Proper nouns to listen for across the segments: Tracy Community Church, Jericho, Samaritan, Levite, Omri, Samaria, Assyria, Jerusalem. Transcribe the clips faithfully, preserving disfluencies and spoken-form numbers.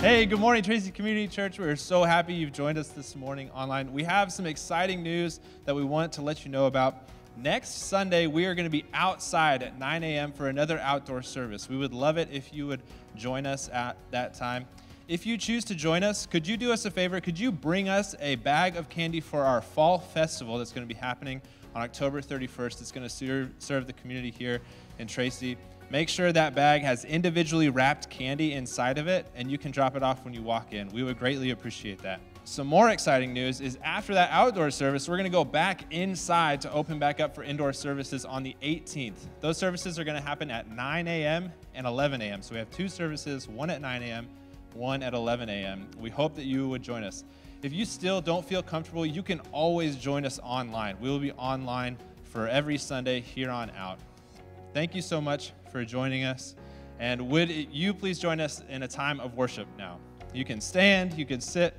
Hey, good morning, Tracy Community Church. We're so happy you've joined us this morning online. We have some exciting news that we want to let you know about. Next Sunday, we are going to be outside at nine a m for another outdoor service. We would love it if you would join us at that time. If you choose to join us, could you do us a favor? Could you bring us a bag of candy for our fall festival that's going to be happening on October thirty-first? It's going to serve, serve the community here in Tracy. Make sure that bag has individually wrapped candy inside of it, and you can drop it off when you walk in. We would greatly appreciate that. Some more exciting news is after that outdoor service, we're going to go back inside to open back up for indoor services on the eighteenth. Those services are going to happen at nine a m and eleven a m So we have two services, one at nine a m, one at eleven a m We hope that you would join us. If you still don't feel comfortable, you can always join us online. We will be online for every Sunday here on out. Thank you so much for joining us. And would you please join us in a time of worship now? You can stand, you can sit,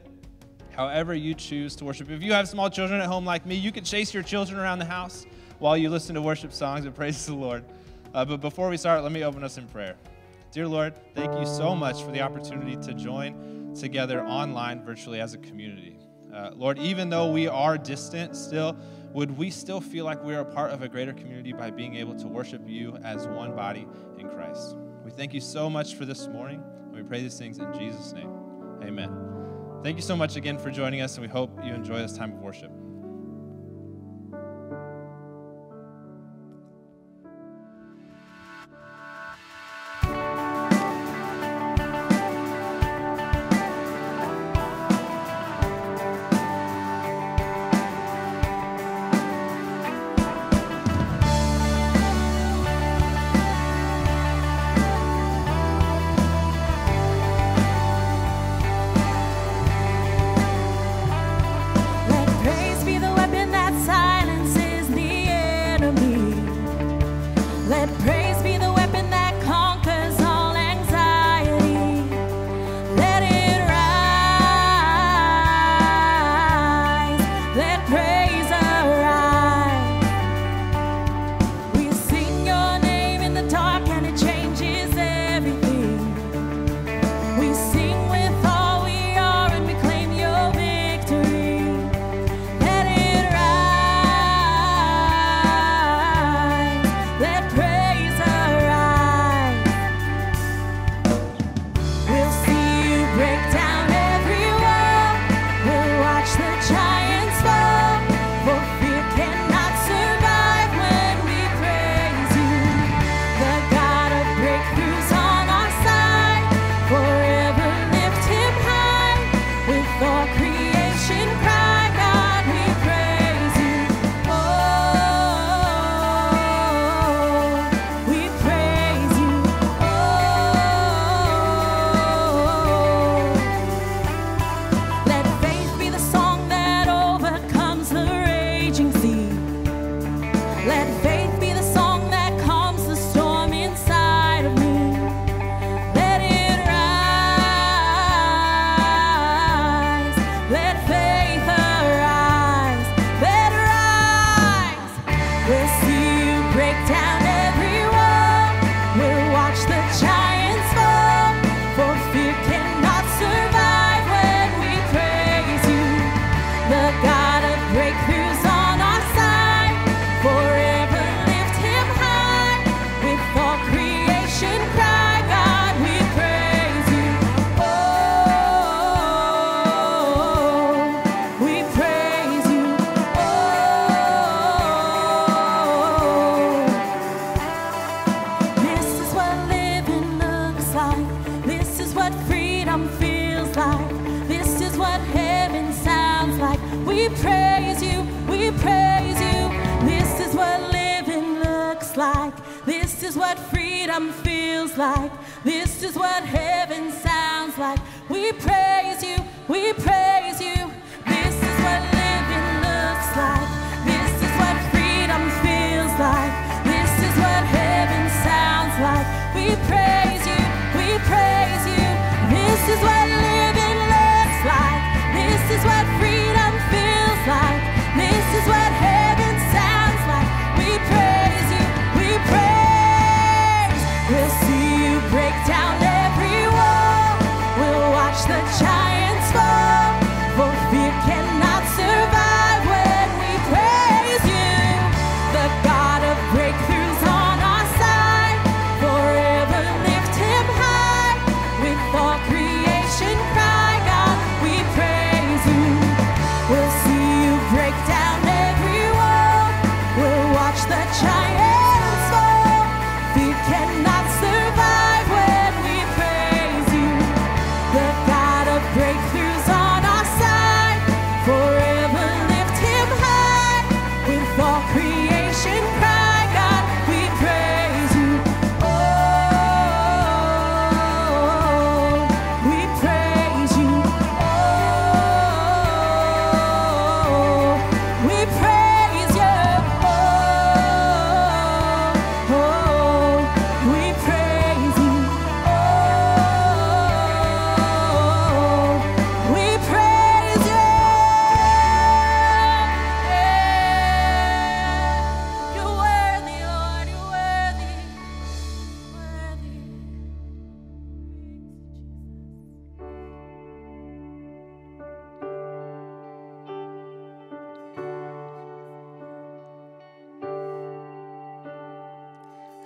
however you choose to worship. If you have small children at home like me, you can chase your children around the house while you listen to worship songs and praise the Lord. Uh, but before we start, let me open us in prayer. Dear Lord, thank you so much for the opportunity to join together online virtually as a community. Uh, Lord, even though we are distant still, would we still feel like we are a part of a greater community by being able to worship you as one body in Christ? We thank you so much for this morning, and we pray these things in Jesus' name. Amen. Thank you so much again for joining us, and we hope you enjoy this time of worship. We praise you, we praise you. This is what living looks like. This is what freedom feels like. This is what heaven sounds like. We praise you, we praise you. This is what living looks like. This is what freedom feels like. This is what heaven sounds like. We praise you, we praise you. This is what living looks like. This is what freedom feels like. This is what heaven sounds like. We praise you, we praise. We'll see you break down every wall. We'll watch the giants fall, for fear cannot survive when we praise you. The God of breakthroughs on our side, forever lift him high. With all creation cry out, we praise you. We'll see you break down every wall. We'll watch the giants fall, fear cannot survive when we praise you. The God of breakthroughs on our side, forever lift him high. With all creation cry, God, we praise you. Oh, we praise you. Oh, we praise you. Oh, oh, we praise you. Oh, we praise you. Yeah. You're worthy, Lord. You're worthy.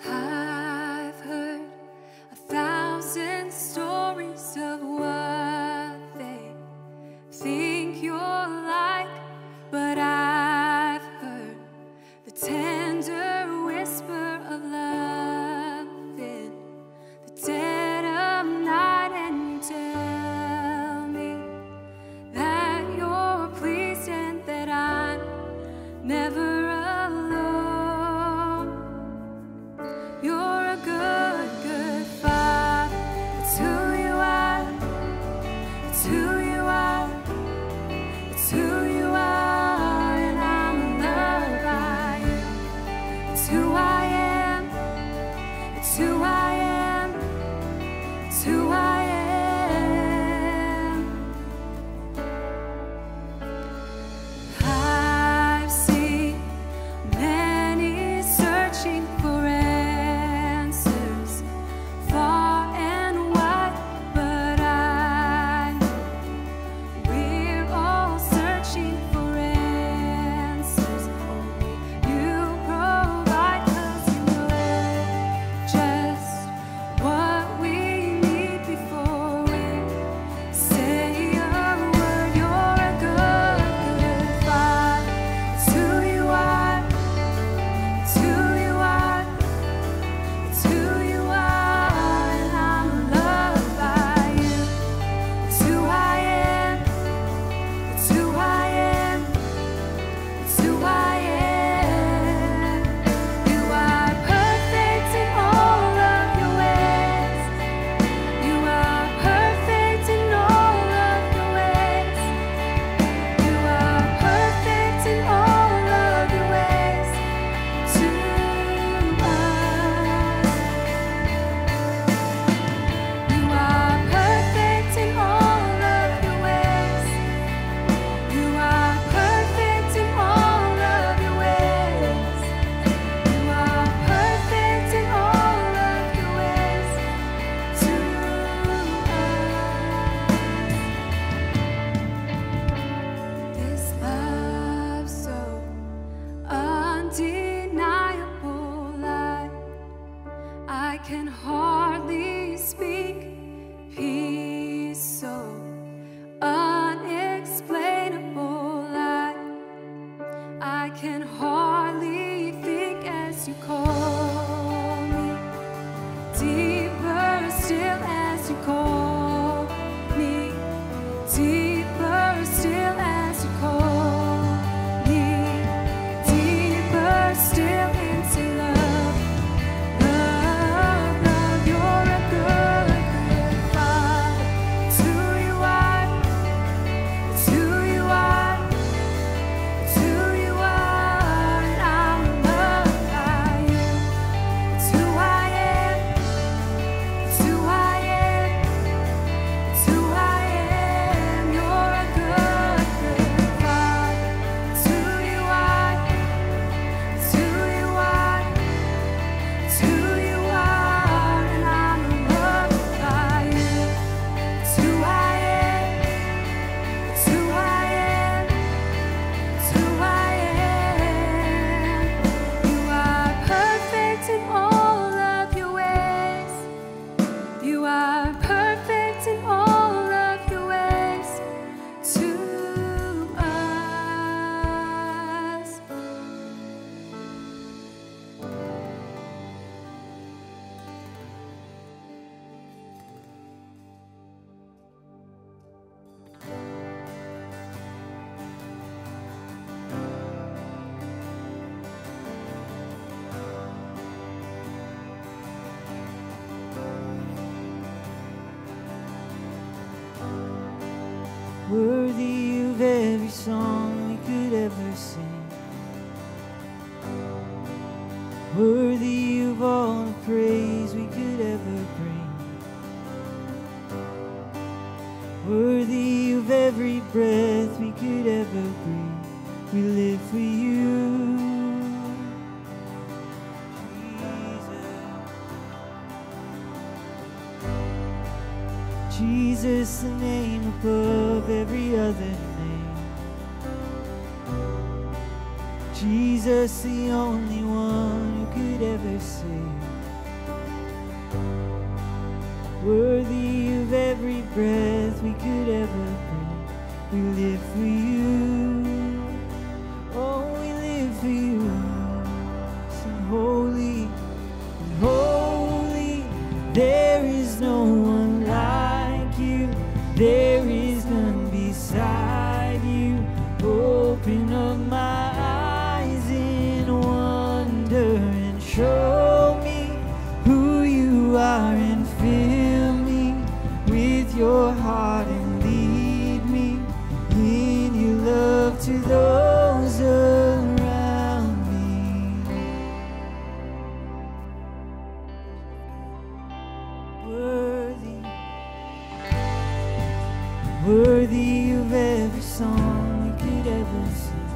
Worthy. I've heard a thousand stories of what they think you're like, but I've heard the tender whisper of love in the dead of night, and you tell me that you're pleased and that I'm never alone. You're a good, good father. It's who you are. It's who you are. It's every song we could ever sing. Worthy of all the praise we could ever bring. Worthy of every breath we could ever breathe. We live for you. Jesus, the name above every other name. Jesus, the only one who could ever save. Worthy of every breath we could ever breathe. We live for you. Oh, we live for you. So holy, holy, there is no one like. There is none beside you. Open up my eyes in wonder and show me who you are and fill me with your heart and lead me in your love to those around me. Worthy. Worthy of every song we could ever sing.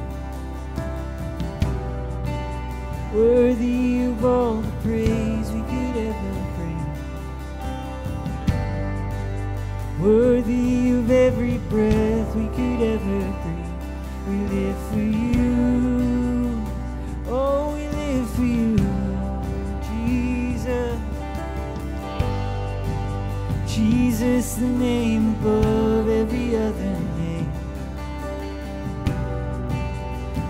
Worthy of all the praise we could ever bring. Worthy of every breath we could ever breathe. We live for you. Oh, we live for you, Jesus. Jesus, the name above every other name.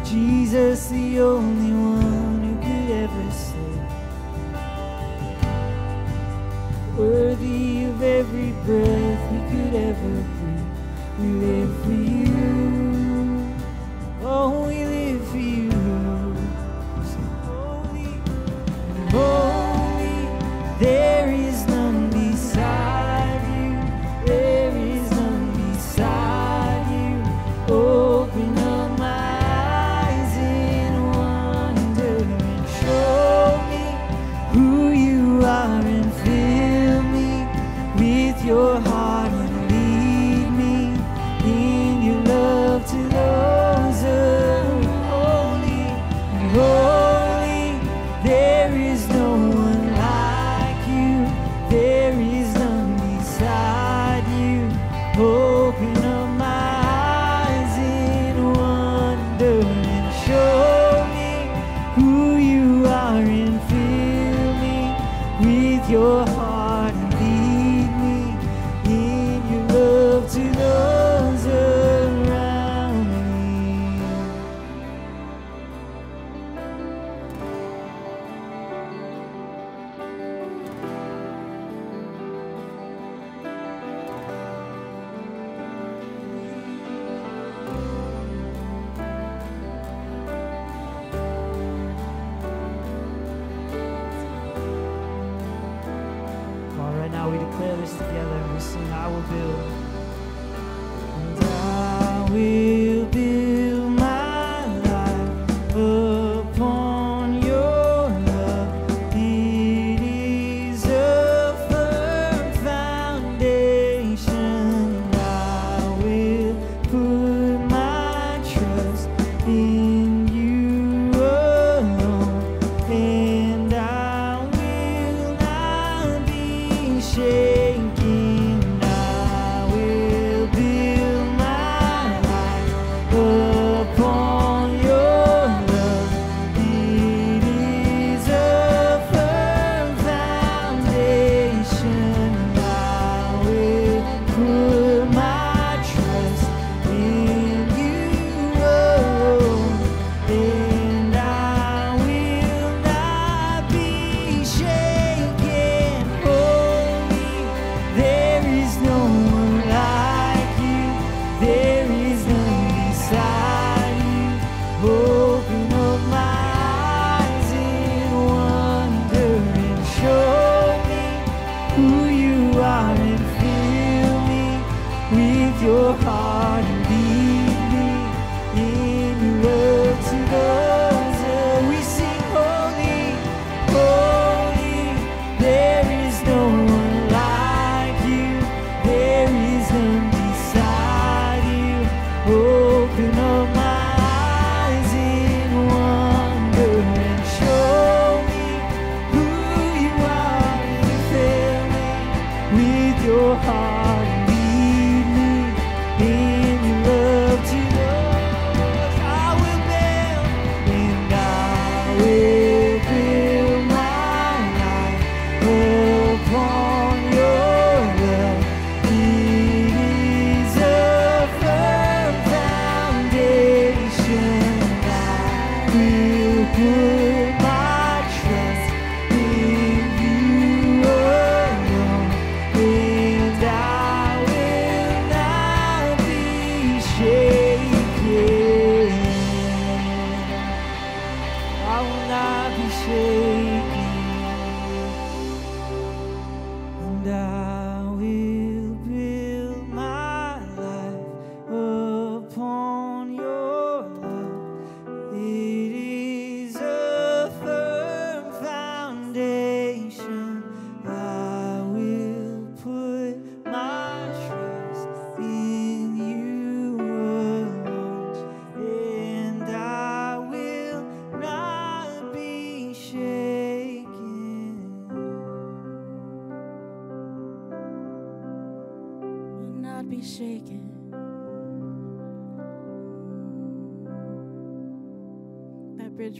Jesus, the only one who could ever save. Worthy of every breath we could ever breathe. We live for you. Oh, we live for you. So holy, holy, there is none beside. There is none beside you. Open up my eyes in wonder and show me who you are and fill me with your heart and lead me in your love to those unholy. And holy, there is no one like you. There is none beside. Open up my eyes in wonder and show me who you are and fill me with your heart and lead me in your love to those around me. Now we declare this together and we sing, I will build. And I will build my life upon your love. It is a firm foundation. I will put my trust in you alone. And I will not be shaken. I will build my life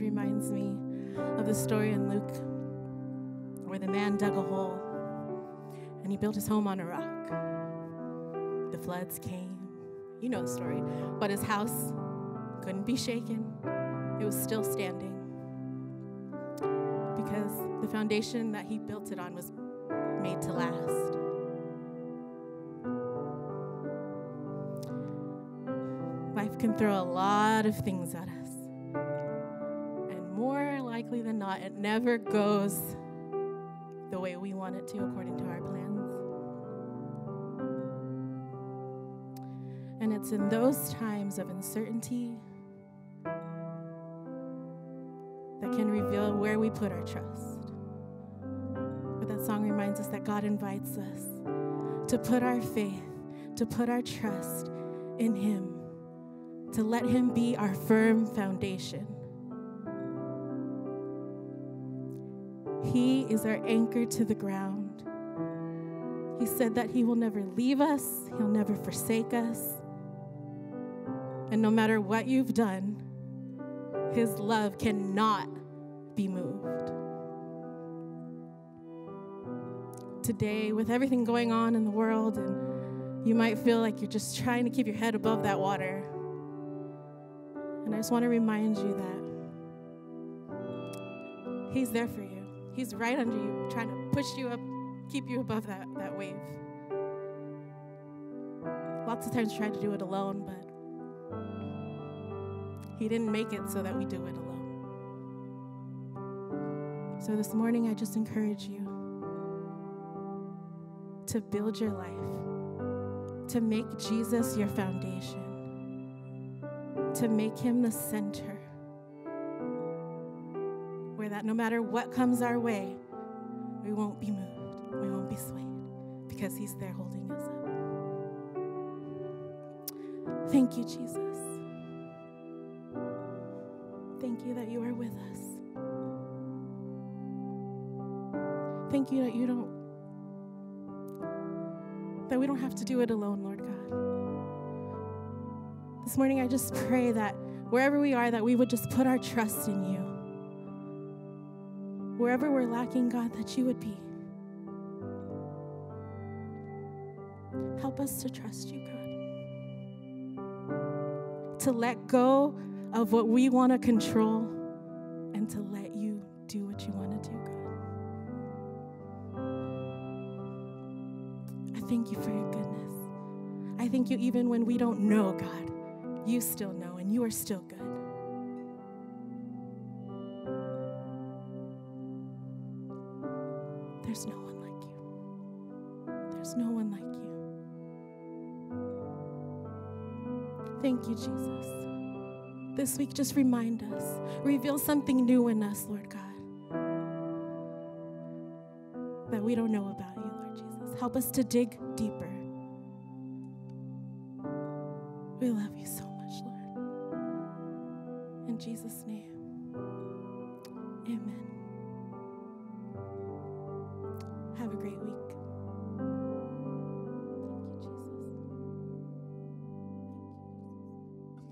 Reminds me of the story in Luke where the man dug a hole and he built his home on a rock. The floods came. You know the story. But his house couldn't be shaken. It was still standing because the foundation that he built it on was made to last. Life can throw a lot of things at us. Likely than not, it never goes the way we want it to according to our plans. And it's in those times of uncertainty that can reveal where we put our trust. But that song reminds us that God invites us to put our faith, to put our trust in Him, to let Him be our firm foundation. He is our anchor to the ground. He said that He will never leave us. He'll never forsake us. And no matter what you've done, His love cannot be moved. Today, with everything going on in the world, and you might feel like you're just trying to keep your head above that water. And I just want to remind you that He's there for you. He's right under you, trying to push you up, keep you above that, that wave. Lots of times we try to do it alone, but He didn't make it so that we do it alone. So this morning, I just encourage you to build your life, to make Jesus your foundation, to make Him the center. That no matter what comes our way, we won't be moved, we won't be swayed, because He's there holding us up. Thank you, Jesus. Thank you that You are with us. Thank you that you don't, that we don't have to do it alone, Lord God. This morning, I just pray that wherever we are, that we would just put our trust in You. Wherever we're lacking, God, that You would be. Help us to trust You, God. To let go of what we want to control and to let You do what You want to do, God. I thank You for Your goodness. I thank You even when we don't know, God, You still know and You are still good. There's no one like You. There's no one like You. Thank You, Jesus. This week, just remind us. Reveal something new in us, Lord God, that we don't know about You, Lord Jesus. Help us to dig deeper. We love You so much, Lord. In Jesus' name, amen. Have a great week.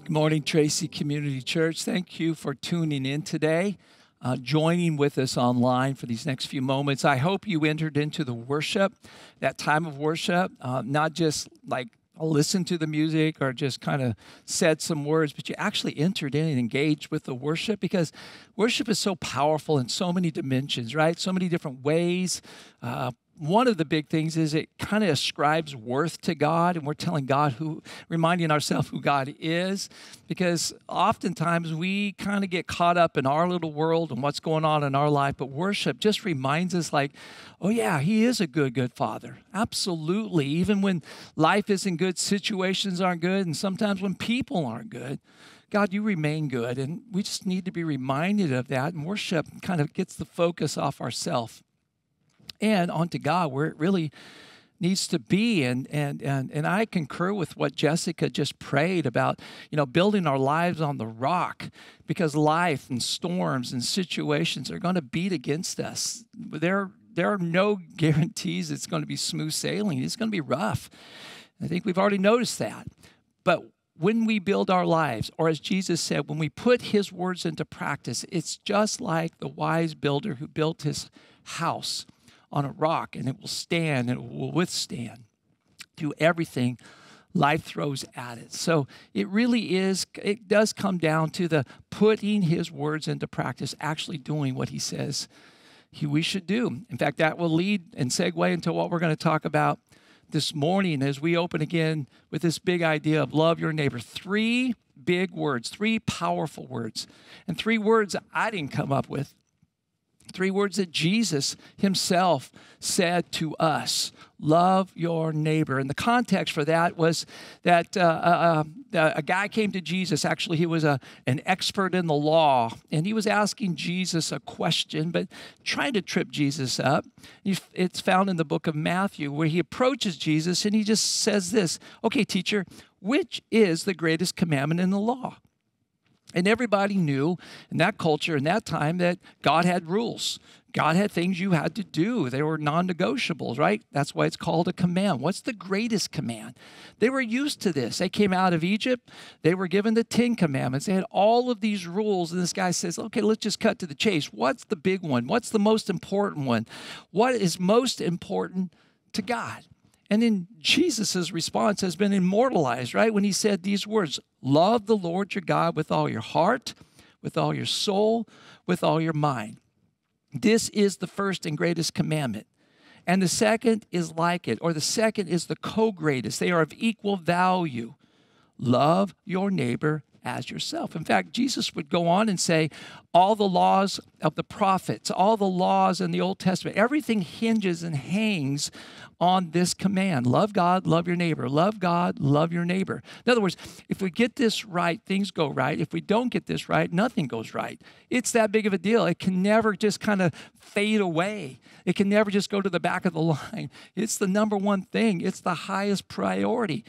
Good morning, Tracy Community Church. Thank you for tuning in today, uh, joining with us online for these next few moments. I hope you entered into the worship, that time of worship, uh, not just like listen to the music or just kind of said some words, but you actually entered in and engaged with the worship, because worship is so powerful in so many dimensions, right? So many different ways, uh, one of the big things is it kind of ascribes worth to God, and we're telling God who, reminding ourselves who God is, because oftentimes we kind of get caught up in our little world and what's going on in our life, but worship just reminds us like, oh yeah, he is a good, good Father. Absolutely. Even when life isn't good, situations aren't good, and sometimes when people aren't good, God, you remain good, and we just need to be reminded of that, and worship kind of gets the focus off ourselves and onto God, where it really needs to be. And, and, and, and I concur with what Jessica just prayed about, you know, building our lives on the rock, because life and storms and situations are going to beat against us. There, there are no guarantees it's going to be smooth sailing. It's going to be rough. I think we've already noticed that. But when we build our lives, or as Jesus said, when we put his words into practice, it's just like the wise builder who built his house on a rock, and it will stand and it will withstand through everything life throws at it. So it really is, it does come down to the putting his words into practice, actually doing what he says he, we should do. In fact, that will lead and segue into what we're going to talk about this morning as we open again with this big idea of love your neighbor. Three big words, three powerful words, and three words I didn't come up with. Three words that Jesus himself said to us: love your neighbor. And the context for that was that uh, uh, uh, a guy came to Jesus. Actually, he was a, an expert in the law, and he was asking Jesus a question, but trying to trip Jesus up. It's found in the book of Matthew, where he approaches Jesus, and he just says this, "Okay, teacher, which is the greatest commandment in the law?" And everybody knew in that culture, in that time, that God had rules. God had things you had to do. They were non-negotiables, right? That's why it's called a command. What's the greatest command? They were used to this. They came out of Egypt. They were given the Ten Commandments. They had all of these rules. And this guy says, okay, let's just cut to the chase. What's the big one? What's the most important one? What is most important to God? And then Jesus' response has been immortalized, right? When he said these words, love the Lord your God with all your heart, with all your soul, with all your mind. This is the first and greatest commandment. And the second is like it, or the second is the co-greatest. They are of equal value. Love your neighbor as yourself. In fact, Jesus would go on and say, all the laws of the prophets, all the laws in the Old Testament, everything hinges and hangs on this command. Love God, love your neighbor. Love God, love your neighbor. In other words, if we get this right, things go right. If we don't get this right, nothing goes right. It's that big of a deal. It can never just kind of fade away. It can never just go to the back of the line. It's the number one thing. It's the highest priority.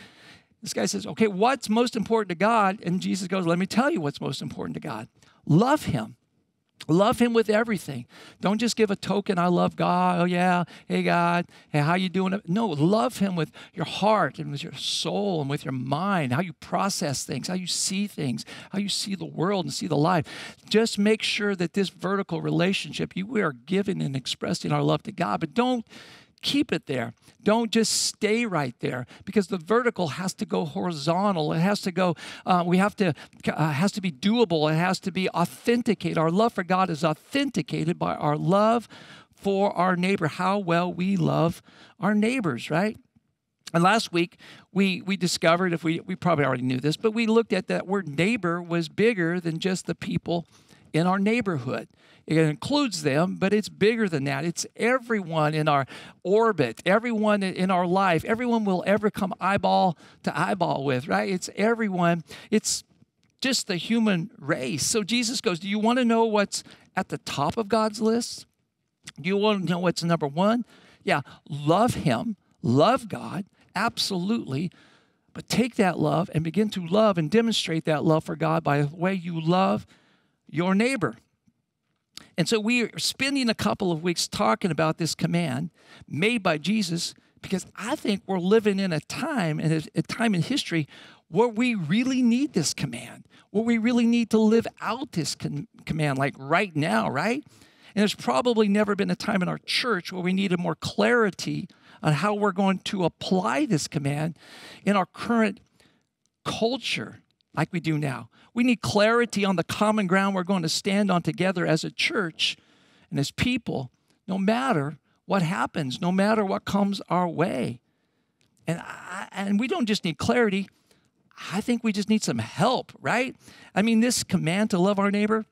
This guy says, okay, what's most important to God? And Jesus goes, let me tell you what's most important to God. Love him. Love him with everything. Don't just give a token, I love God. Oh, yeah. Hey, God. Hey, how you doing? No, love him with your heart and with your soul and with your mind, how you process things, how you see things, how you see the world and see the life. Just make sure that this vertical relationship, you, we are giving and expressing our love to God, but don't keep it there. Don't just stay right there, because the vertical has to go horizontal. It has to go, uh, we have to, uh, has to be doable. It has to be authenticated. Our love for God is authenticated by our love for our neighbor, how well we love our neighbors, right? And last week, we, we discovered, if we, we probably already knew this, but we looked at that word neighbor was bigger than just the people in our neighborhood. It includes them, but it's bigger than that. It's everyone in our orbit, everyone in our life, everyone we'll ever come eyeball to eyeball with, right? It's everyone. It's just the human race. So Jesus goes, do you want to know what's at the top of God's list? Do you want to know what's number one? Yeah, love him, love God, absolutely. But take that love and begin to love and demonstrate that love for God by the way you love your neighbor. And so we are spending a couple of weeks talking about this command made by Jesus, because I think we're living in a time, and a time in history where we really need this command, where we really need to live out this command, like right now, right? And there's probably never been a time in our church where we needed more clarity on how we're going to apply this command in our current culture like we do now. We need clarity on the common ground we're going to stand on together as a church and as people, no matter what happens, no matter what comes our way. And I, and we don't just need clarity. I think we just need some help, right? I mean, this command to love our neighbor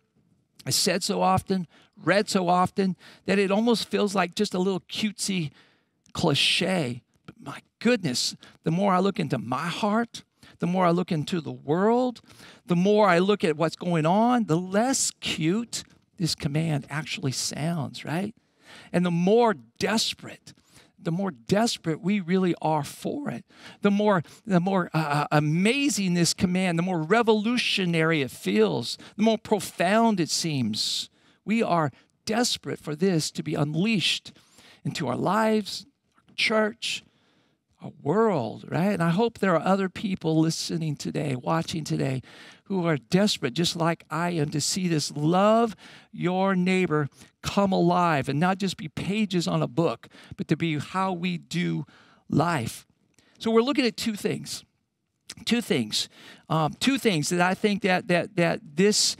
is said so often, read so often, that it almost feels like just a little cutesy cliche. But my goodness, the more I look into my heart, the more I look into the world, the more I look at what's going on, the less cute this command actually sounds, right? And the more desperate, the more desperate we really are for it, the more, the more uh, amazing this command, the more revolutionary it feels, the more profound it seems. We are desperate for this to be unleashed into our lives, our church, our world, right? And I hope there are other people listening today, watching today, who are desperate, just like I am, to see this love your neighbor come alive and not just be pages on a book, but to be how we do life. So we're looking at two things, two things, um, two things that I think that, that, that this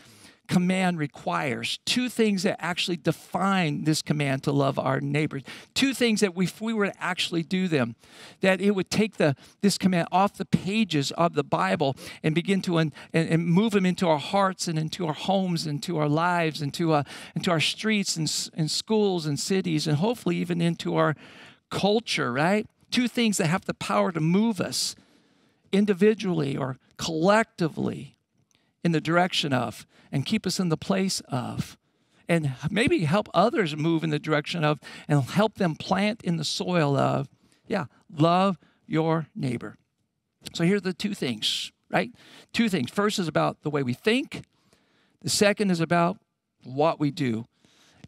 command requires, two things that actually define this command to love our neighbors, two things that we, if we were to actually do them, that it would take the, this command off the pages of the Bible and begin to un, and, and move them into our hearts and into our homes, into our lives, into, uh, into our streets and, and schools and cities, and hopefully even into our culture, right? Two things that have the power to move us individually or collectively in the direction of, and keep us in the place of, and maybe help others move in the direction of, and help them plant in the soil of, yeah, love your neighbor. So here are the two things, right? Two things. First is about the way we think. The second is about what we do.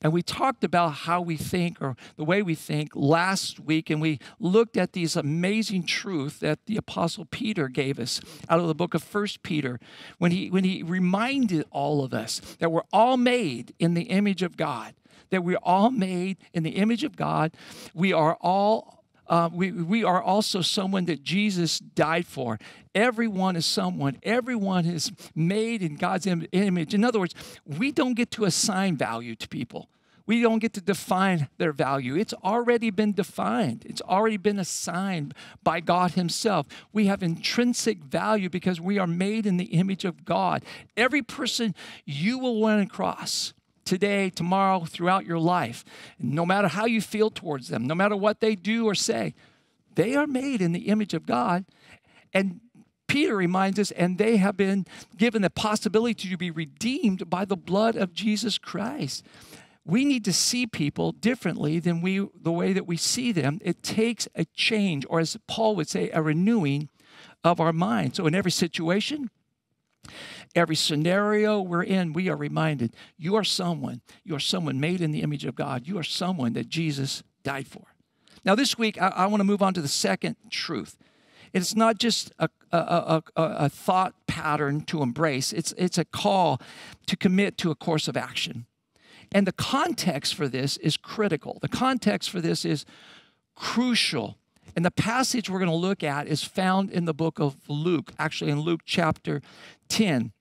And we talked about how we think, or the way we think, last week, and we looked at these amazing truths that the Apostle Peter gave us out of the book of First Peter, when he, when he reminded all of us that we're all made in the image of God, that we're all made in the image of God. We are all Uh, we, we are also someone that Jesus died for. Everyone is someone. Everyone is made in God's im- image. In other words, we don't get to assign value to people. We don't get to define their value. It's already been defined. It's already been assigned by God himself. We have intrinsic value because we are made in the image of God. Every person you will run across today, tomorrow, throughout your life, no matter how you feel towards them, no matter what they do or say, they are made in the image of God. And Peter reminds us, and they have been given the possibility to be redeemed by the blood of Jesus Christ. We need to see people differently than we, the way that we see them. It takes a change, or as Paul would say, a renewing of our mind. So in every situation, every scenario we're in, we are reminded, you are someone. You are someone made in the image of God. You are someone that Jesus died for. Now, this week, I, I want to move on to the second truth. It's not just a, a, a, a thought pattern to embrace. It's, it's a call to commit to a course of action. And the context for this is critical. The context for this is crucial. And the passage we're going to look at is found in the book of Luke, actually in Luke chapter ten.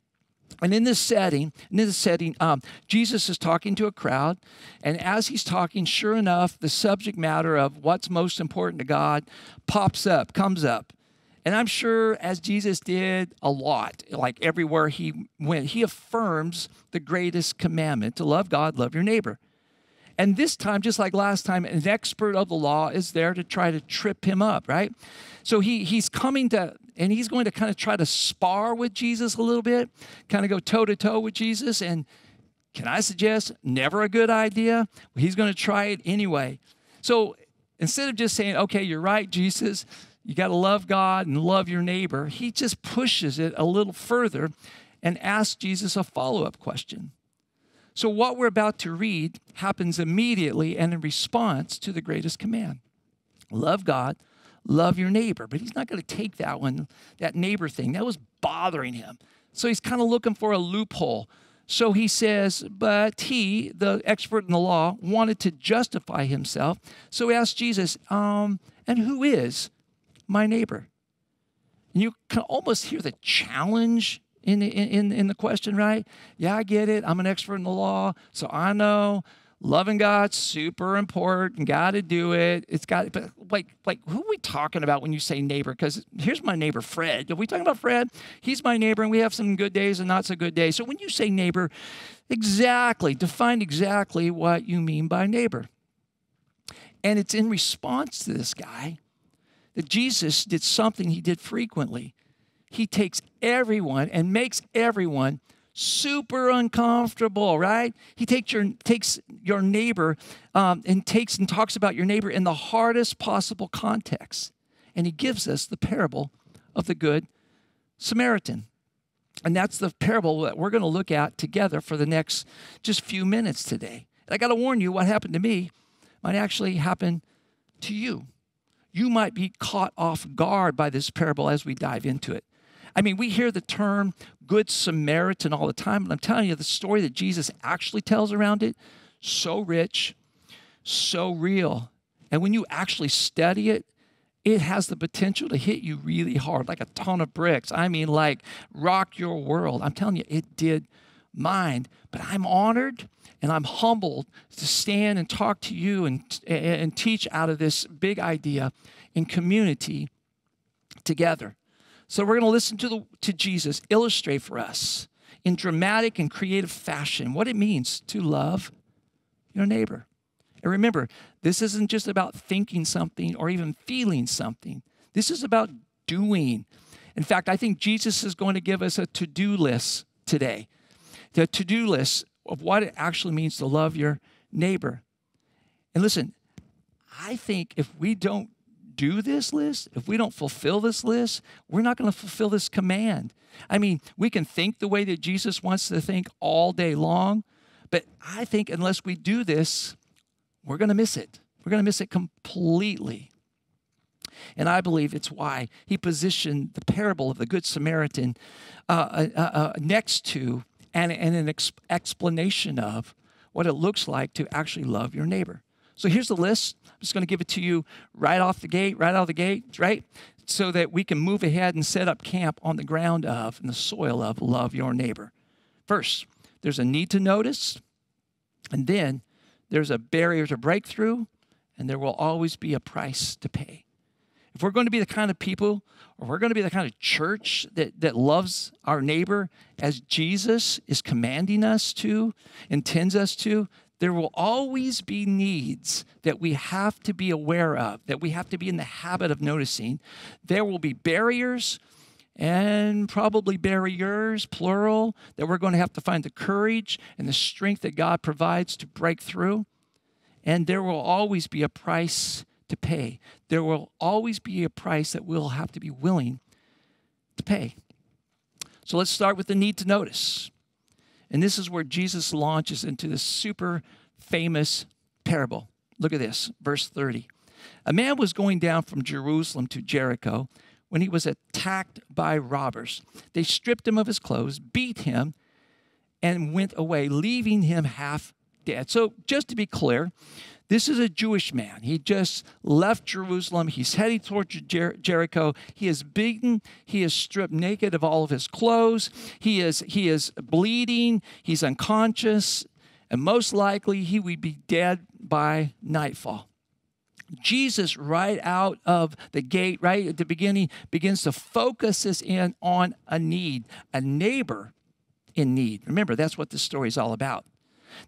And in this setting, in this setting, um, Jesus is talking to a crowd. And as he's talking, sure enough, the subject matter of what's most important to God pops up, comes up. And I'm sure, as Jesus did a lot, like everywhere he went, he affirms the greatest commandment: to love God, love your neighbor. And this time, just like last time, an expert of the law is there to try to trip him up, right? So he, he's coming to, and he's going to kind of try to spar with Jesus a little bit, kind of go toe-to-toe with Jesus. And can I suggest, never a good idea? Well, he's going to try it anyway. So instead of just saying, okay, you're right, Jesus, you got to love God and love your neighbor, he just pushes it a little further and asks Jesus a follow-up question. So what we're about to read happens immediately and in response to the greatest command. Love God, love your neighbor. But he's not going to take that one, that neighbor thing. That was bothering him. So he's kind of looking for a loophole. So he says, but he, the expert in the law, wanted to justify himself. So he asked Jesus, um, and who is my neighbor? And you can almost hear the challenge In, in, in the question, right? Yeah, I get it. I'm an expert in the law, so I know. Loving God, super important. Got to do it. It's got, but like, like, who are we talking about when you say neighbor? Because here's my neighbor, Fred. Are we talking about Fred? He's my neighbor, and we have some good days and not so good days. So when you say neighbor, exactly, define exactly what you mean by neighbor. And it's in response to this guy that Jesus did something he did frequently. He takes everyone and makes everyone super uncomfortable, right? He takes your, takes your neighbor um, and takes and talks about your neighbor in the hardest possible context. And he gives us the parable of the Good Samaritan. And that's the parable that we're going to look at together for the next just few minutes today. And I got to warn you, what happened to me might actually happen to you. You might be caught off guard by this parable as we dive into it. I mean, we hear the term Good Samaritan all the time, and I'm telling you, the story that Jesus actually tells around it, so rich, so real. And when you actually study it, it has the potential to hit you really hard, like a ton of bricks. I mean, like, rock your world. I'm telling you, it did mine. But I'm honored and I'm humbled to stand and talk to you and, and teach out of this big idea in community together. So we're going to listen to, the, to Jesus illustrate for us in dramatic and creative fashion what it means to love your neighbor. And remember, this isn't just about thinking something or even feeling something. This is about doing. In fact, I think Jesus is going to give us a to-do list today, the to-do list of what it actually means to love your neighbor. And listen, I think if we don't do this list, if we don't fulfill this list, we're not going to fulfill this command. I mean, we can think the way that Jesus wants to think all day long, but I think unless we do this, we're going to miss it. We're going to miss it completely. And I believe it's why he positioned the parable of the Good Samaritan uh, uh, uh, next to and, and an ex explanation of what it looks like to actually love your neighbor. So here's the list. I'm just going to give it to you right off the gate, right out of the gate, right? So that we can move ahead and set up camp on the ground of and the soil of love your neighbor. First, there's a need to notice, and then there's a barrier to breakthrough, and there will always be a price to pay. If we're going to be the kind of people, or we're going to be the kind of church that, that loves our neighbor as Jesus is commanding us to, intends us to, there will always be needs that we have to be aware of, that we have to be in the habit of noticing. There will be barriers, and probably barriers, plural, that we're going to have to find the courage and the strength that God provides to break through. And there will always be a price to pay. There will always be a price that we'll have to be willing to pay. So let's start with the need to notice. And this is where Jesus launches into this super famous parable. Look at this, verse thirty. A man was going down from Jerusalem to Jericho when he was attacked by robbers. They stripped him of his clothes, beat him, and went away, leaving him half dead. So just to be clear, this is a Jewish man. He just left Jerusalem. He's heading toward Jer- Jericho. He is beaten. He is stripped naked of all of his clothes. He is, he is bleeding. He's unconscious. And most likely, he would be dead by nightfall. Jesus, right out of the gate, right at the beginning, begins to focus us in on a need, a neighbor in need. Remember, that's what this story is all about.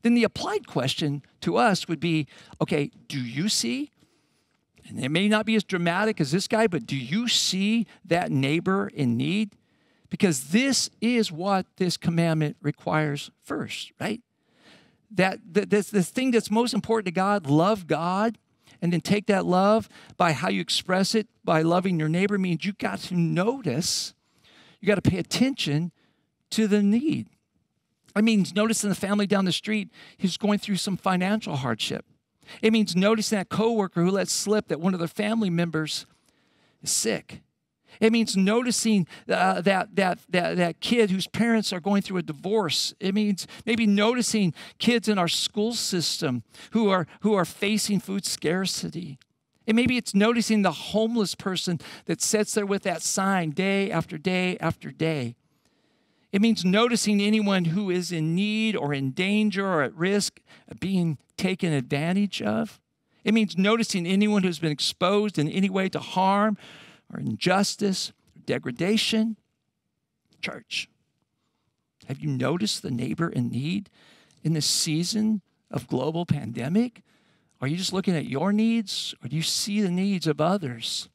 Then the applied question to us would be, okay, do you see? And it may not be as dramatic as this guy, but do you see that neighbor in need? Because this is what this commandment requires first, right? That this, this thing that's most important to God, love God, and then take that love by how you express it, by loving your neighbor, means you got to notice, you got to pay attention to the need. It means noticing the family down the street who's going through some financial hardship. It means noticing that coworker who let slip that one of their family members is sick. It means noticing uh, that, that, that, that kid whose parents are going through a divorce. It means maybe noticing kids in our school system who are, who are facing food scarcity. And maybe it's noticing the homeless person that sits there with that sign day after day after day. It means noticing anyone who is in need or in danger or at risk of being taken advantage of. It means noticing anyone who's been exposed in any way to harm or injustice or degradation. Church, have you noticed the neighbor in need in this season of global pandemic? Are you just looking at your needs, or do you see the needs of others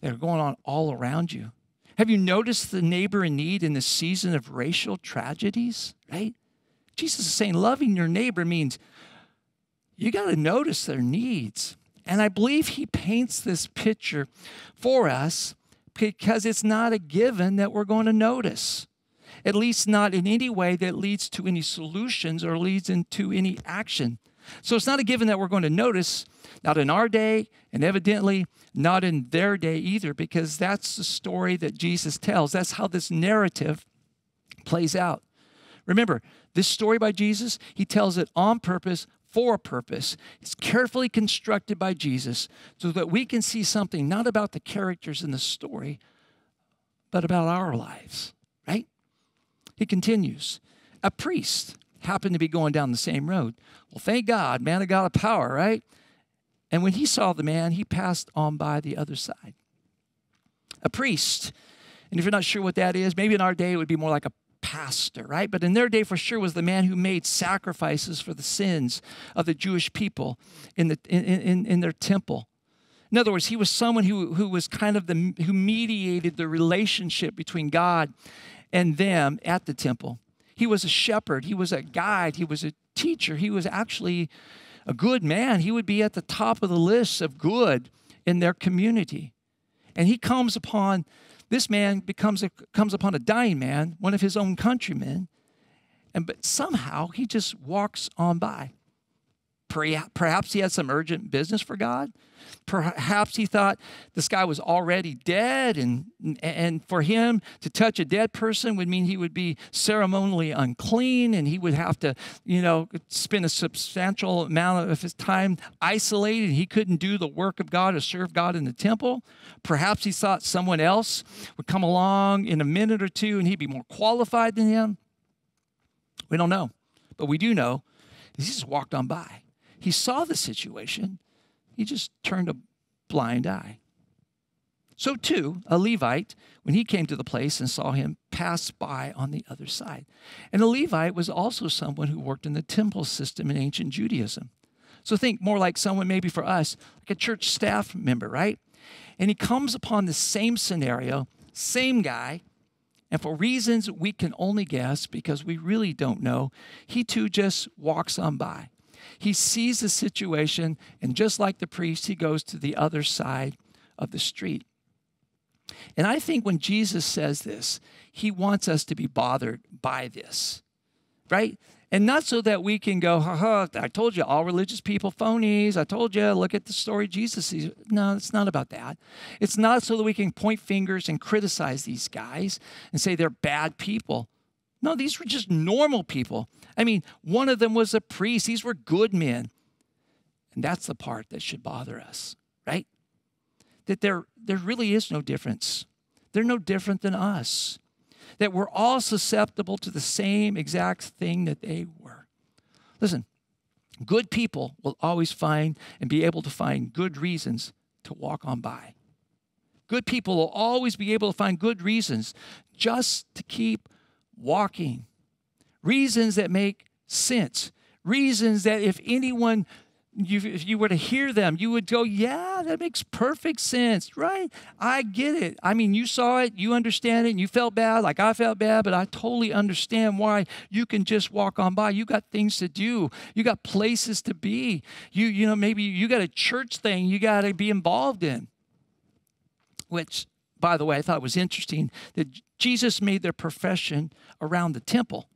that are going on all around you? Have you noticed the neighbor in need in the season of racial tragedies, right? Jesus is saying loving your neighbor means you got to notice their needs. And I believe he paints this picture for us because it's not a given that we're going to notice, at least not in any way that leads to any solutions or leads into any action. So it's not a given that we're going to notice, not in our day, and evidently not in their day either, because that's the story that Jesus tells. That's how this narrative plays out. Remember, this story by Jesus, he tells it on purpose, for a purpose. It's carefully constructed by Jesus so that we can see something not about the characters in the story, but about our lives, right? He continues, a priest happened to be going down the same road. Well, thank God, man of God of power, right? And when he saw the man, he passed on by the other side. A priest, and if you're not sure what that is, maybe in our day it would be more like a pastor, right? But in their day for sure was the man who made sacrifices for the sins of the Jewish people in, the, in, in, in their temple. In other words, he was someone who, who was kind of the, who mediated the relationship between God and them at the temple. He was a shepherd. He was a guide. He was a teacher. He was actually a good man. He would be at the top of the list of good in their community. And he comes upon, this man becomes a, comes upon a dying man, one of his own countrymen, and but somehow he just walks on by. Perhaps he had some urgent business for God. Perhaps he thought this guy was already dead, and, and for him to touch a dead person would mean he would be ceremonially unclean, and he would have to, you know, spend a substantial amount of his time isolated. He couldn't do the work of God or serve God in the temple. Perhaps he thought someone else would come along in a minute or two, and he'd be more qualified than him. We don't know, but we do know he just walked on by. He saw the situation. He just turned a blind eye. So too, a Levite, when he came to the place and saw him, passed by on the other side. And a Levite was also someone who worked in the temple system in ancient Judaism. So think more like someone maybe for us, like a church staff member, right? And he comes upon the same scenario, same guy, and for reasons we can only guess because we really don't know, he too just walks on by. He sees the situation, and just like the priest, he goes to the other side of the street. And I think when Jesus says this, he wants us to be bothered by this, right? And not so that we can go, ha ha, I told you, all religious people, phonies. I told you, look at the story Jesus sees. No, it's not about that. It's not so that we can point fingers and criticize these guys and say they're bad people. No, these were just normal people. I mean, one of them was a priest. These were good men. And that's the part that should bother us, right? That there, there really is no difference. They're no different than us. That we're all susceptible to the same exact thing that they were. Listen, good people will always find and be able to find good reasons to walk on by. Good people will always be able to find good reasons just to keep walking, reasons that make sense, reasons that if anyone, you, if you were to hear them, you would go, yeah, that makes perfect sense, right? I get it. I mean, you saw it, you understand it, and you felt bad like I felt bad, but I totally understand why you can just walk on by. You got things to do. You got places to be. You, you know, maybe you got a church thing you got to be involved in, which, by the way, I thought it was interesting that Jesus made their profession around the temple.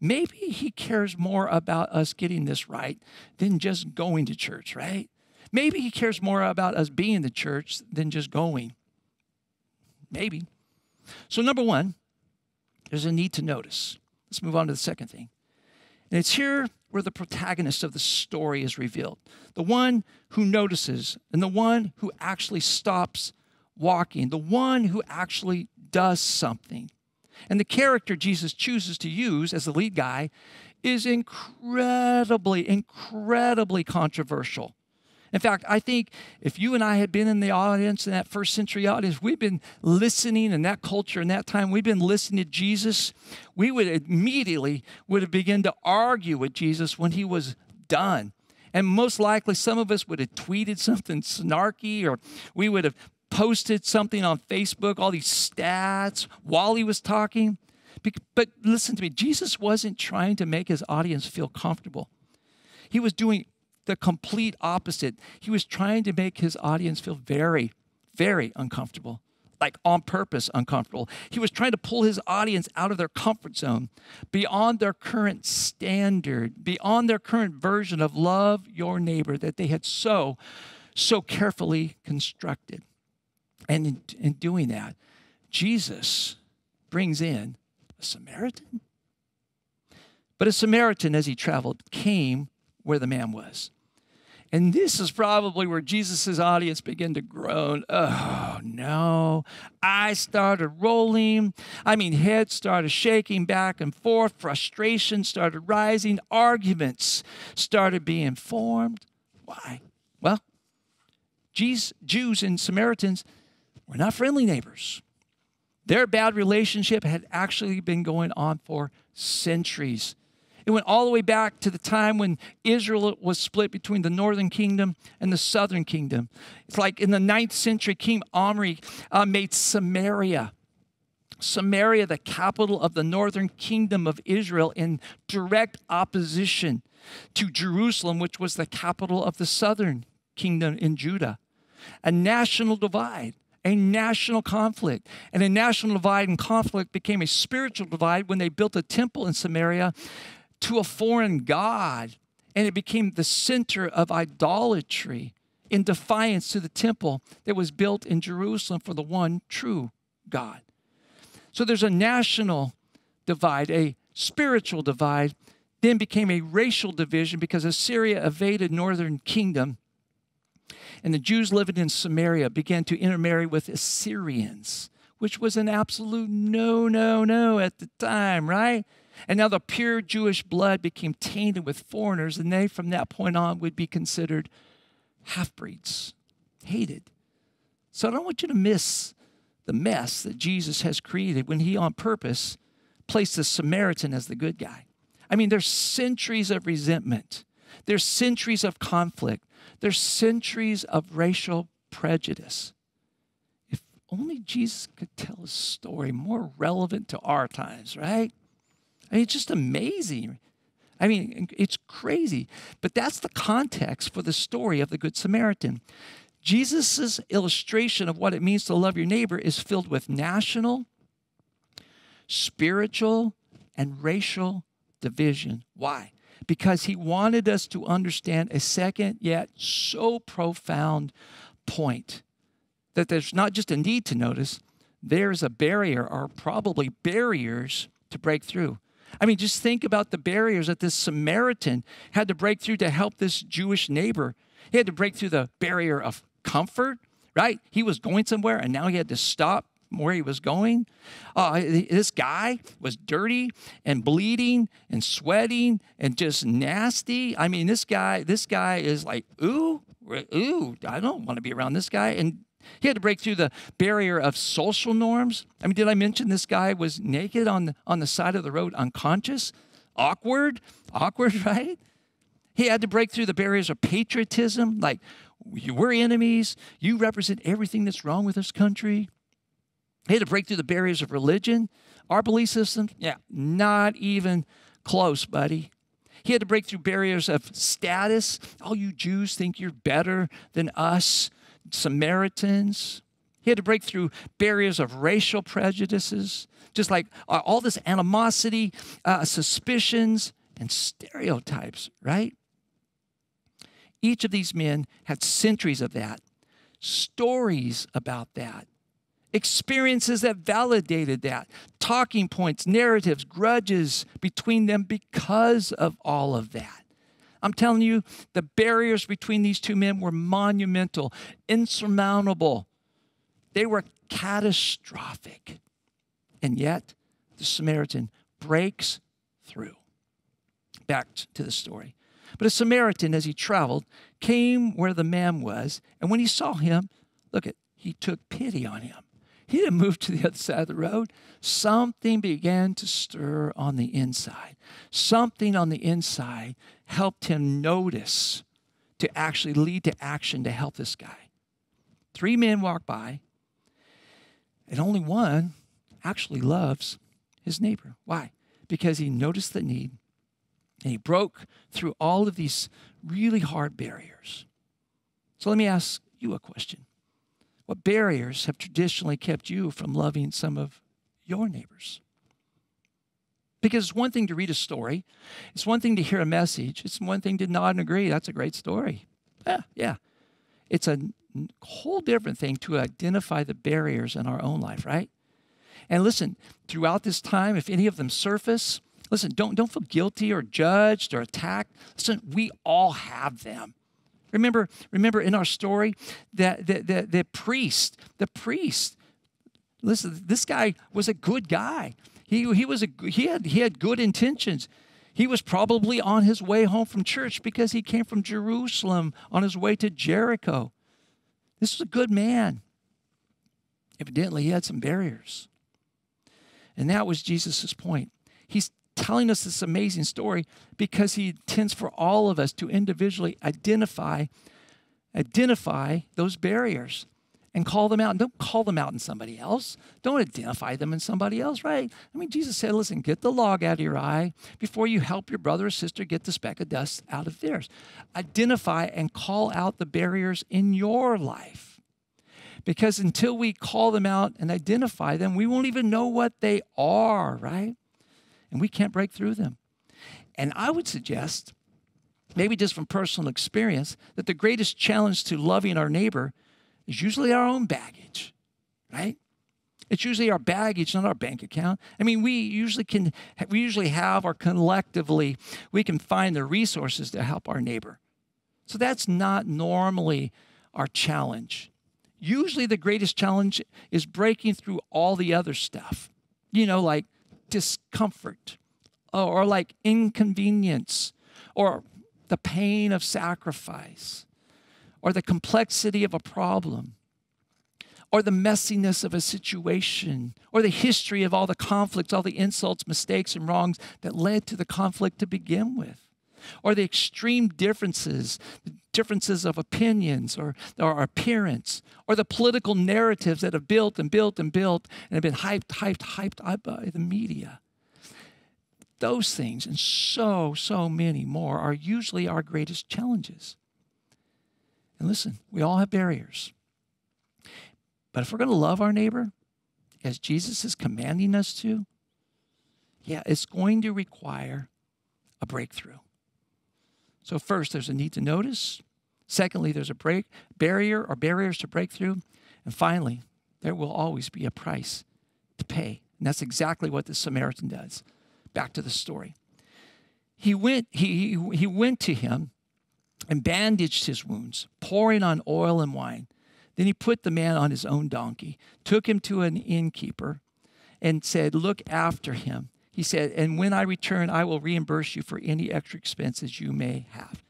Maybe he cares more about us getting this right than just going to church, right? Maybe he cares more about us being the church than just going. Maybe. So number one, there's a need to notice. Let's move on to the second thing. And it's here where the protagonist of the story is revealed. The one who notices and the one who actually stops walking, the one who actually does something. And the character Jesus chooses to use as the lead guy is incredibly, incredibly controversial. In fact, I think if you and I had been in the audience, in that first century audience, we've been listening in that culture, in that time, we've been listening to Jesus, we would immediately would have begun to argue with Jesus when he was done. And most likely some of us would have tweeted something snarky, or we would have posted something on Facebook, all these stats while he was talking. But listen to me, Jesus wasn't trying to make his audience feel comfortable. He was doing the complete opposite. He was trying to make his audience feel very, very uncomfortable, like on purpose uncomfortable. He was trying to pull his audience out of their comfort zone, beyond their current standard, beyond their current version of love your neighbor that they had so, so carefully constructed. And in, in doing that, Jesus brings in a Samaritan. But a Samaritan, as he traveled, came where the man was. And this is probably where Jesus' audience began to groan. Oh, no. I started rolling. I mean, head started shaking back and forth. Frustration started rising. Arguments started being formed. Why? Well, Jesus, Jews and Samaritans were not friendly neighbors. Their bad relationship had actually been going on for centuries. It went all the way back to the time when Israel was split between the northern kingdom and the southern kingdom. It's like in the ninth century, King Omri uh, made Samaria, Samaria, the capital of the northern kingdom of Israel, in direct opposition to Jerusalem, which was the capital of the southern kingdom in Judah. A national divide. A national conflict. And a national divide and conflict became a spiritual divide when they built a temple in Samaria to a foreign god, and it became the center of idolatry in defiance to the temple that was built in Jerusalem for the one true God. So there's a national divide, a spiritual divide, then became a racial division because Assyria invaded the northern kingdom. And the Jews living in Samaria began to intermarry with Assyrians, which was an absolute no, no, no at the time, right? And now the pure Jewish blood became tainted with foreigners, and they, from that point on, would be considered half-breeds, hated. So I don't want you to miss the mess that Jesus has created when he, on purpose, placed the Samaritan as the good guy. I mean, there's centuries of resentment. There's centuries of conflict. There's centuries of racial prejudice. If only Jesus could tell a story more relevant to our times, right? I mean, it's just amazing. I mean, it's crazy. But that's the context for the story of the Good Samaritan. Jesus' illustration of what it means to love your neighbor is filled with national, spiritual, and racial division. Why? Because he wanted us to understand a second yet so profound point that there's not just a need to notice, there's a barrier, or probably barriers, to break through. I mean, just think about the barriers that this Samaritan had to break through to help this Jewish neighbor. He had to break through the barrier of comfort, right? He was going somewhere, and now he had to stop where he was going. Uh, this guy was dirty and bleeding and sweating and just nasty. I mean, this guy, this guy is like, ooh, ooh, I don't want to be around this guy. And he had to break through the barrier of social norms. I mean, did I mention this guy was naked on the, on the side of the road, unconscious? Awkward, awkward, right? He had to break through the barriers of patriotism, like, we're enemies. You represent everything that's wrong with this country. He had to break through the barriers of religion. Our belief system, yeah, not even close, buddy. He had to break through barriers of status. All you Jews think you're better than us Samaritans. He had to break through barriers of racial prejudices, just like all this animosity, uh, suspicions, and stereotypes, right? Each of these men had centuries of that, stories about that, experiences that validated that, talking points, narratives, grudges between them because of all of that. I'm telling you, the barriers between these two men were monumental, insurmountable. They were catastrophic. And yet, the Samaritan breaks through. Back to the story. But a Samaritan, as he traveled, came where the man was, and when he saw him, look at, he took pity on him. He didn't move to the other side of the road. Something began to stir on the inside. Something on the inside helped him notice to actually lead to action to help this guy. Three men walk by, and only one actually loves his neighbor. Why? Because he noticed the need, and he broke through all of these really hard barriers. So let me ask you a question. What barriers have traditionally kept you from loving some of your neighbors? Because it's one thing to read a story. It's one thing to hear a message. It's one thing to nod and agree. That's a great story. Yeah, yeah. It's a whole different thing to identify the barriers in our own life, right? And listen, throughout this time, if any of them surface, listen, don't, don't feel guilty or judged or attacked. Listen, we all have them. Remember, remember in our story that the, the, the priest, the priest, listen, this guy was a good guy. He, he, was a, he, had, he had good intentions. He was probably on his way home from church because he came from Jerusalem on his way to Jericho. This was a good man. Evidently, he had some barriers. And that was Jesus' point. He's telling us this amazing story because he intends for all of us to individually identify, identify those barriers and call them out. And don't call them out in somebody else. Don't identify them in somebody else, right? I mean, Jesus said, listen, get the log out of your eye before you help your brother or sister get the speck of dust out of theirs. Identify and call out the barriers in your life. Because until we call them out and identify them, we won't even know what they are, right? And we can't break through them. And I would suggest, maybe just from personal experience, that the greatest challenge to loving our neighbor is usually our own baggage, right? It's usually our baggage, not our bank account. I mean, we usually can, we usually have our collectively, we can find the resources to help our neighbor. So that's not normally our challenge. Usually the greatest challenge is breaking through all the other stuff, you know, like discomfort, or like inconvenience, or the pain of sacrifice, or the complexity of a problem, or the messiness of a situation, or the history of all the conflicts, all the insults, mistakes, and wrongs that led to the conflict to begin with, or the extreme differences, the differences of opinions or, or appearance, or the political narratives that have built and built and built and have been hyped, hyped, hyped up by the media. Those things and so, so many more are usually our greatest challenges. And listen, we all have barriers. But if we're going to love our neighbor, as Jesus is commanding us to, yeah, it's going to require a breakthrough. So first, there's a need to notice. Secondly, there's a break, barrier or barriers to break through. And finally, there will always be a price to pay. And that's exactly what the Samaritan does. Back to the story. He went, he, he, he went to him and bandaged his wounds, pouring on oil and wine. Then he put the man on his own donkey, took him to an innkeeper, and said, look after him. He said, and when I return, I will reimburse you for any extra expenses you may have.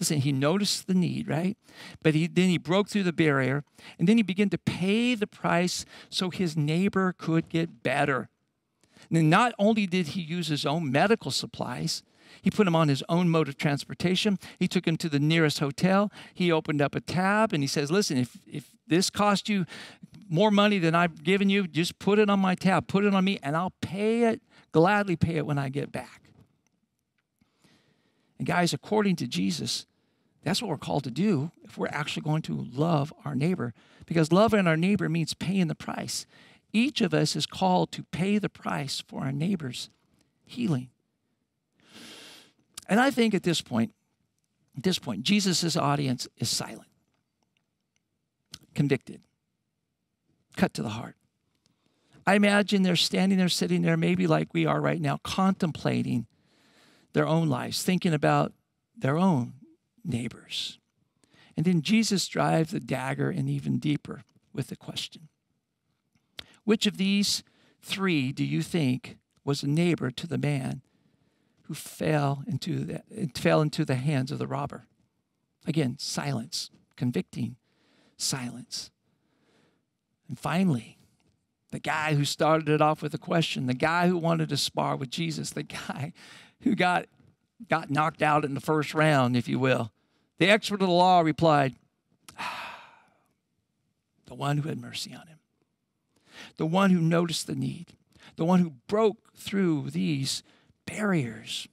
Listen, he noticed the need, right? But he, then he broke through the barrier, and then he began to pay the price so his neighbor could get better. And not only did he use his own medical supplies, he put him on his own mode of transportation. He took him to the nearest hotel. He opened up a tab, and he says, listen, if, if this cost you more money than I've given you, just put it on my tab. Put it on me, and I'll pay it. Gladly pay it when I get back. And guys, according to Jesus, that's what we're called to do if we're actually going to love our neighbor. Because loving our neighbor means paying the price. Each of us is called to pay the price for our neighbor's healing. And I think at this point, at this point, Jesus' audience is silent, convicted, cut to the heart. I imagine they're standing there, sitting there, maybe like we are right now, contemplating their own lives, thinking about their own neighbors. And then Jesus drives the dagger in even deeper with the question. Which of these three do you think was a neighbor to the man who fell into the, fell into the hands of the robber. Again, silence, convicting silence. And finally, the guy who started it off with a question, the guy who wanted to spar with Jesus, the guy who got, got knocked out in the first round, if you will, the expert of the law replied, ah, the one who had mercy on him, the one who noticed the need, the one who broke through these barriers,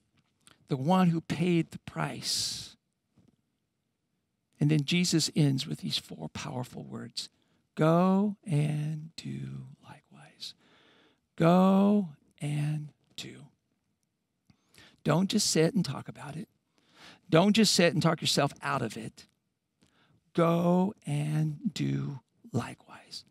the one who paid the price. And then Jesus ends with these four powerful words. Go and do likewise. Go and do. Don't just sit and talk about it. Don't just sit and talk yourself out of it. Go and do likewise.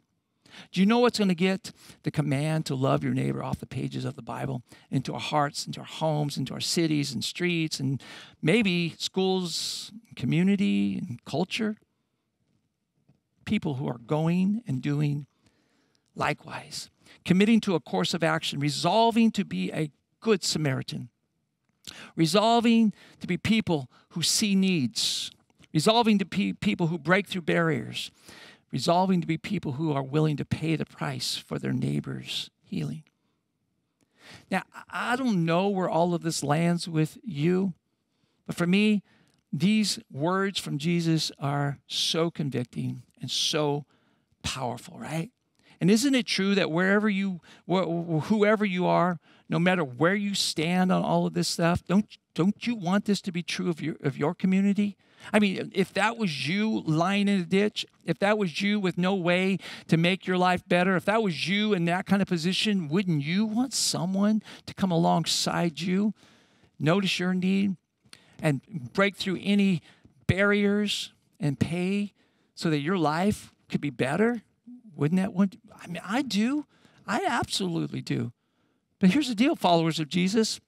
Do you know what's going to get the command to love your neighbor off the pages of the Bible, into our hearts, into our homes, into our cities and streets, and maybe schools, community, and culture? People who are going and doing likewise, committing to a course of action, resolving to be a good Samaritan, resolving to be people who see needs, resolving to be people who break through barriers, resolving to be people who are willing to pay the price for their neighbor's healing. Now, I don't know where all of this lands with you, but for me, these words from Jesus are so convicting and so powerful, right? And isn't it true that wherever you, wh whoever you are, no matter where you stand on all of this stuff, don't, don't you want this to be true of your, of your community? I mean, if that was you lying in a ditch, if that was you with no way to make your life better, if that was you in that kind of position, wouldn't you want someone to come alongside you, notice your need, and break through any barriers and pay so that your life could be better? Wouldn't that want? I mean, I do. I absolutely do. But here's the deal, followers of Jesus.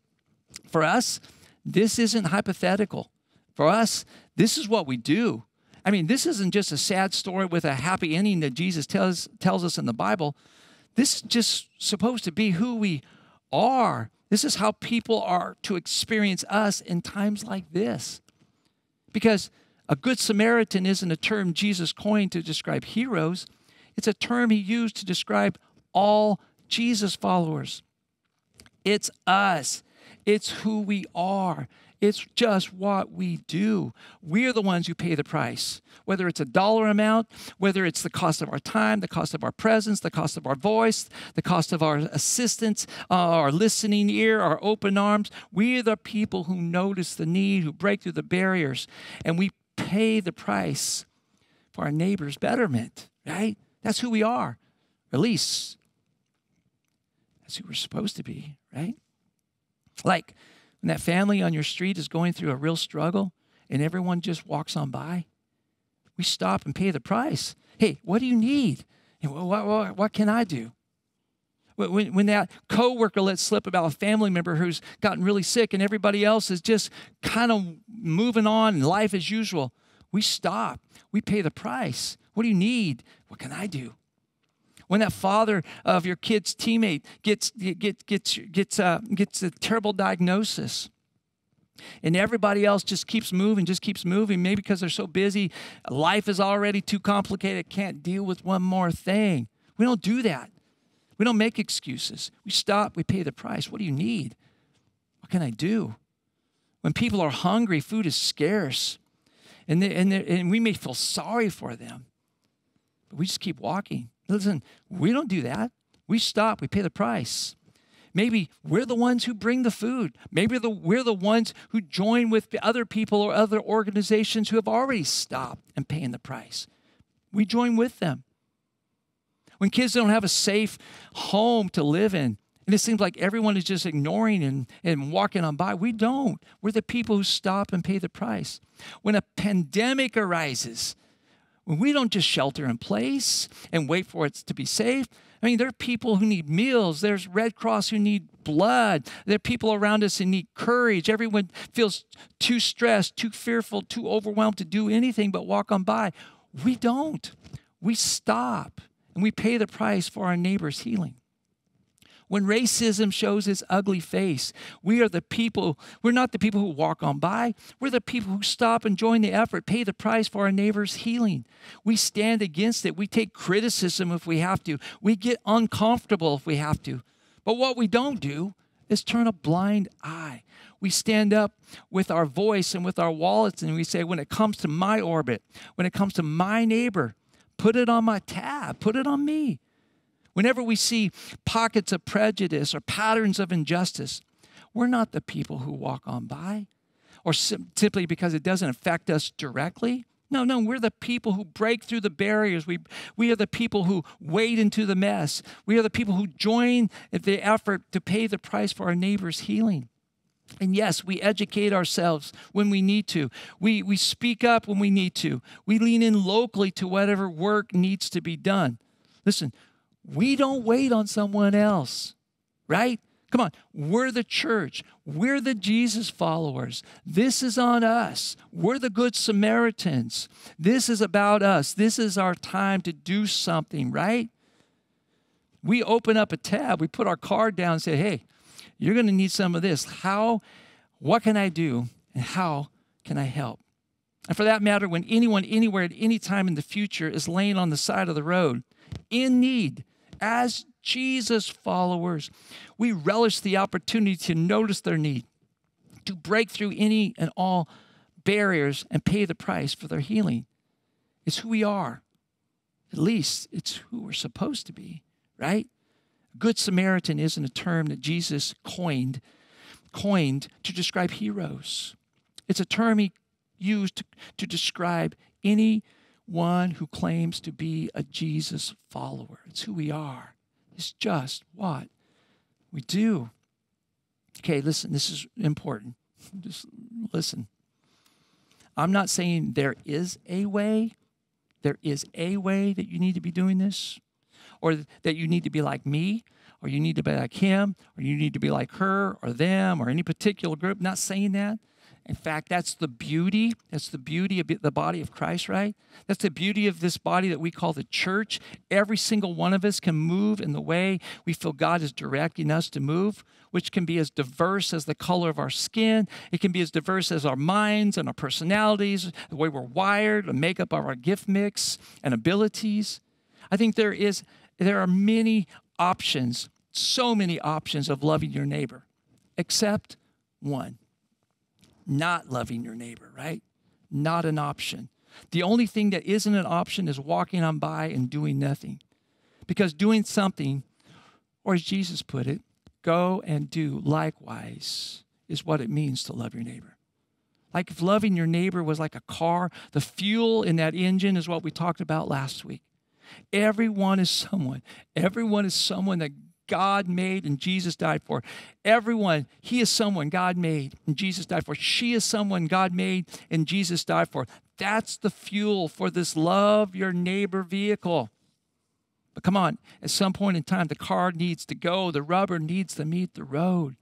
For us, this isn't hypothetical. For us, this is what we do. I mean, this isn't just a sad story with a happy ending that Jesus tells, tells us in the Bible. This is just supposed to be who we are. This is how people are to experience us in times like this. Because a good Samaritan isn't a term Jesus coined to describe heroes. It's a term he used to describe all Jesus followers. It's us. It's who we are. It's just what we do. We're the ones who pay the price, whether it's a dollar amount, whether it's the cost of our time, the cost of our presence, the cost of our voice, the cost of our assistance, uh, our listening ear, our open arms. We're the people who notice the need, who break through the barriers, and we pay the price for our neighbor's betterment, right? That's who we are. At least that's who we're supposed to be, right? Like, and that family on your street is going through a real struggle and everyone just walks on by, we stop and pay the price. Hey, what do you need? And what, what, what can I do? When, when that coworker lets slip about a family member who's gotten really sick and everybody else is just kind of moving on and life as usual, we stop. We pay the price. What do you need? What can I do? When that father of your kid's teammate gets, gets, gets, gets, uh, gets a terrible diagnosis and everybody else just keeps moving, just keeps moving, maybe because they're so busy, life is already too complicated, can't deal with one more thing. We don't do that. We don't make excuses. We stop, we pay the price. What do you need? What can I do? When people are hungry, food is scarce, and, they, and, they, and we may feel sorry for them, but we just keep walking. Listen, we don't do that. We stop. We pay the price. Maybe we're the ones who bring the food. Maybe the, we're the ones who join with the other people or other organizations who have already stopped and paying the price. We join with them. When kids don't have a safe home to live in, and it seems like everyone is just ignoring and, and walking on by, we don't. We're the people who stop and pay the price. When a pandemic arises, when we don't just shelter in place and wait for it to be safe. I mean, there are people who need meals. There's Red Cross who need blood. There are people around us who need courage. Everyone feels too stressed, too fearful, too overwhelmed to do anything but walk on by. We don't. We stop and we pay the price for our neighbor's healing. when racism shows its ugly face, we are the people, we're not the people who walk on by. We're the people who stop and join the effort, pay the price for our neighbor's healing. We stand against it. We take criticism if we have to. We get uncomfortable if we have to. But what we don't do is turn a blind eye. We stand up with our voice and with our wallets and we say, when it comes to my orbit, when it comes to my neighbor, put it on my tab, put it on me. Whenever we see pockets of prejudice or patterns of injustice, we're not the people who walk on by or simply because it doesn't affect us directly. No, no, we're the people who break through the barriers. We, we are the people who wade into the mess. We are the people who join the effort to pay the price for our neighbor's healing. And yes, we educate ourselves when we need to. We, we speak up when we need to. We lean in locally to whatever work needs to be done. Listen, we don't wait on someone else, right? Come on, we're the church. We're the Jesus followers. This is on us. We're the Good Samaritans. This is about us. This is our time to do something, right? We open up a tab. We put our card down and say, hey, you're going to need some of this. How, what can I do, and how can I help? And for that matter, when anyone, anywhere, at any time in the future is laying on the side of the road, in need, as Jesus followers, we relish the opportunity to notice their need, to break through any and all barriers and pay the price for their healing. It's who we are. At least it's who we're supposed to be, right? Good Samaritan isn't a term that Jesus coined, coined to describe heroes. It's a term he used to, to describe anyone who claims to be a Jesus follower. It's who we are. It's just what we do. Okay, listen, this is important. Just listen. I'm not saying there is a way. There is a way that you need to be doing this. Or that you need to be like me, or you need to be like him, or you need to be like her, or them, or any particular group. Not saying that. In fact, that's the beauty. That's the beauty of the body of Christ, right? That's the beauty of this body that we call the church. Every single one of us can move in the way we feel God is directing us to move, which can be as diverse as the color of our skin. It can be as diverse as our minds and our personalities, the way we're wired, the makeup of our gift mix and abilities. I think there is... There are many options, so many options of loving your neighbor, except one, not loving your neighbor, right? Not an option. The only thing that isn't an option is walking on by and doing nothing. Because doing something, or as Jesus put it, go and do likewise, is what it means to love your neighbor. Like if loving your neighbor was like a car, the fuel in that engine is what we talked about last week. Everyone is someone. Everyone is someone that God made and Jesus died for. Everyone, he is someone God made and Jesus died for. She is someone God made and Jesus died for. That's the fuel for this love your neighbor vehicle. But come on, at some point in time, the car needs to go. The rubber needs to meet the road.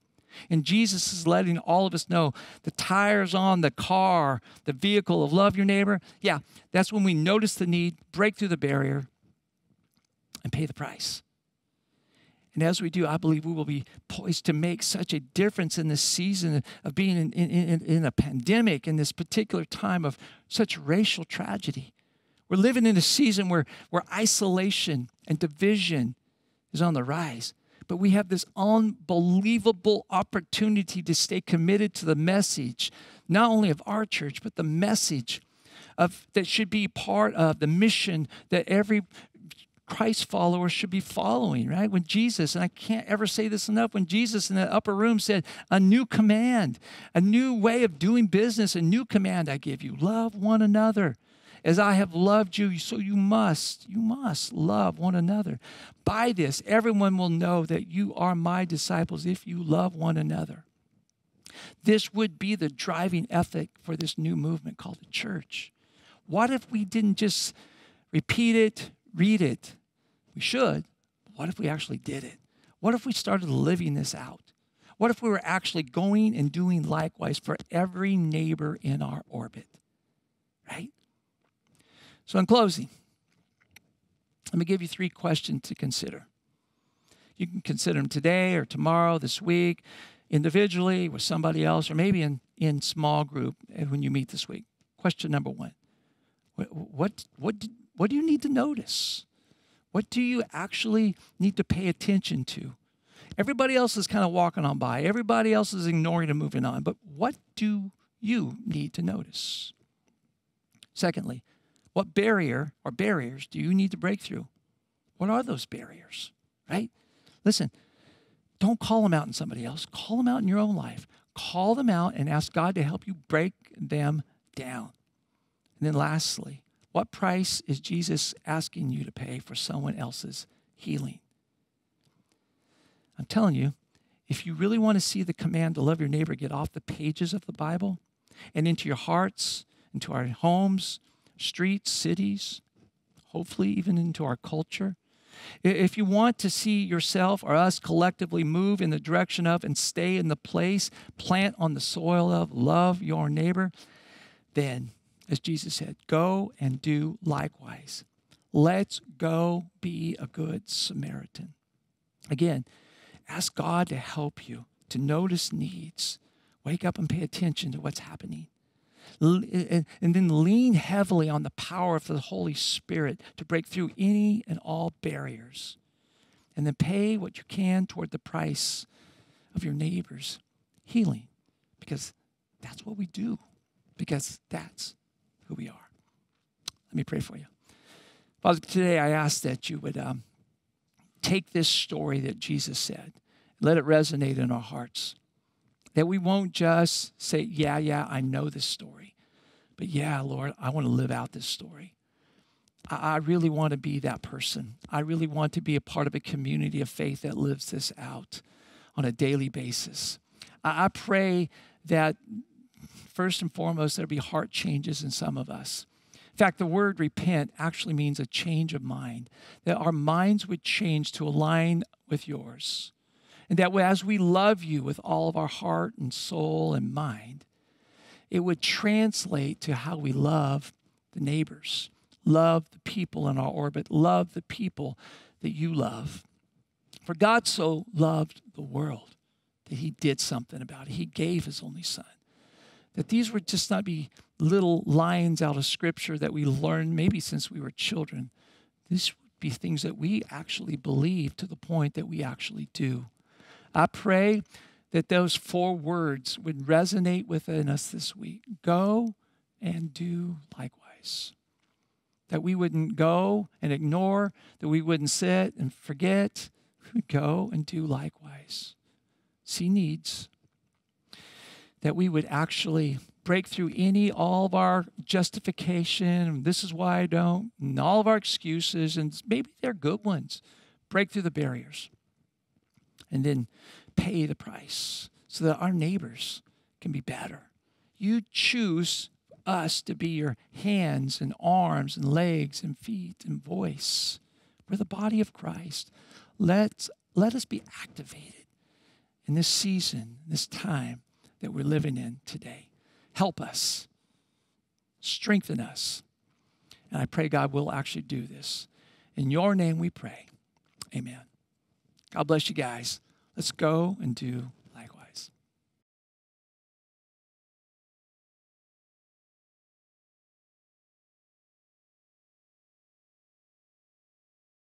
And Jesus is letting all of us know the tires on the car, the vehicle of love your neighbor. Yeah, that's when we notice the need, break through the barrier, and pay the price. And as we do, I believe we will be poised to make such a difference in this season of being in, in, in, in a pandemic, in this particular time of such racial tragedy. We're living in a season where, where isolation and division is on the rise. But we have this unbelievable opportunity to stay committed to the message, not only of our church, but the message of that should be part of the mission that every Christ follower should be following, right? When Jesus, and I can't ever say this enough, when Jesus in the upper room said, a new command, a new way of doing business, a new command I give you, love one another. As I have loved you, so you must, you must love one another. By this, everyone will know that you are my disciples if you love one another. This would be the driving ethic for this new movement called the church. What if we didn't just repeat it, read it? We should. What if we actually did it? What if we started living this out? What if we were actually going and doing likewise for every neighbor in our orbit, right? So in closing, let me give you three questions to consider. You can consider them today or tomorrow, this week, individually with somebody else, or maybe in, in small group when you meet this week. Question number one, what, what, what do you need to notice? What do you actually need to pay attention to? Everybody else is kind of walking on by. Everybody else is ignoring and moving on. But what do you need to notice? Secondly, what barrier or barriers do you need to break through? What are those barriers, right? Listen, don't call them out in somebody else. Call them out in your own life. Call them out and ask God to help you break them down. And then lastly, what price is Jesus asking you to pay for someone else's healing? I'm telling you, if you really want to see the command to love your neighbor get off the pages of the Bible and into your hearts, into our homes, streets, cities, hopefully even into our culture, if you want to see yourself or us collectively move in the direction of and stay in the place, plant on the soil of, love your neighbor, then, as Jesus said, go and do likewise. Let's go be a good Samaritan. Again, ask God to help you to notice needs. Wake up and pay attention to what's happening. And then lean heavily on the power of the Holy Spirit to break through any and all barriers. And then pay what you can toward the price of your neighbor's healing. Because that's what we do. Because that's who we are. Let me pray for you. Father, today I ask that you would um, take this story that Jesus said. Let it resonate in our hearts. That we won't just say, yeah, yeah, I know this story. But yeah, Lord, I want to live out this story. I, I really want to be that person. I really want to be a part of a community of faith that lives this out on a daily basis. I, I pray that first and foremost, there'll be heart changes in some of us. In fact, the word repent actually means a change of mind, that our minds would change to align with yours. And that as we love you with all of our heart and soul and mind, it would translate to how we love the neighbors, love the people in our orbit, love the people that you love. For God so loved the world that he did something about it. He gave his only son. That these would just not be little lines out of Scripture that we learned maybe since we were children. These would be things that we actually believe to the point that we actually do. I pray that those four words would resonate within us this week. Go and do likewise. That we wouldn't go and ignore, that we wouldn't sit and forget. We would go and do likewise. See needs. That we would actually break through any, all of our justification, this is why I don't, and all of our excuses, and maybe they're good ones. Break through the barriers. And then pay the price so that our neighbors can be better. You choose us to be your hands and arms and legs and feet and voice. We're the body of Christ. Let's, let us be activated in this season, this time that we're living in today. Help us. Strengthen us. And I pray, God, we'll actually do this. In your name we pray. Amen. God bless you guys. Let's go and do